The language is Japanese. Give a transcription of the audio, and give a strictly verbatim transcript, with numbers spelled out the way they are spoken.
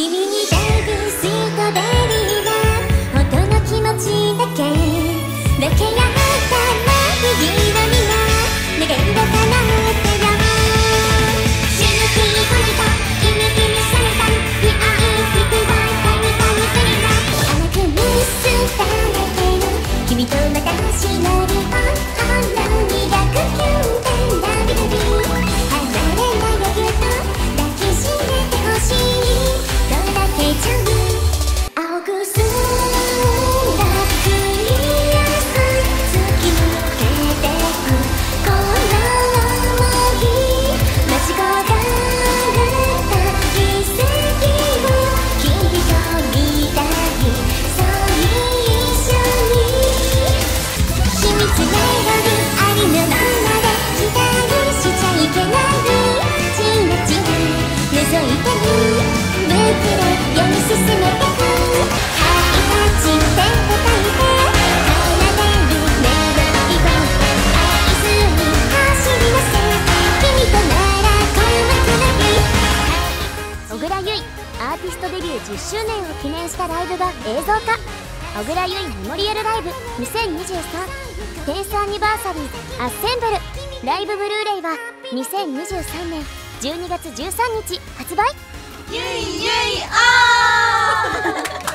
君に抱くスイートベリーな音の気持ちだけだけやったら「願いを叶えてよ」「死ぬ気に惚れた君にされた」「We are people 甘く見捨てられてる」「君と私のりをほんのにひゃくきゅうてんラビラビ」「離れないでぎゅっと抱きしめてほしい」「どれだけ準備青く澄んだクリアさ突き抜けてく」小倉唯、アーティストデビューじゅっしゅうねんを記念したライブが映像化。小倉唯メモリアルライブにせんにじゅうさんテンスアニバーサリーアッセンブルライブブルーレイはにせんにじゅうさんねんじゅうにがつじゅうさんにち発売。ゆいゆいおー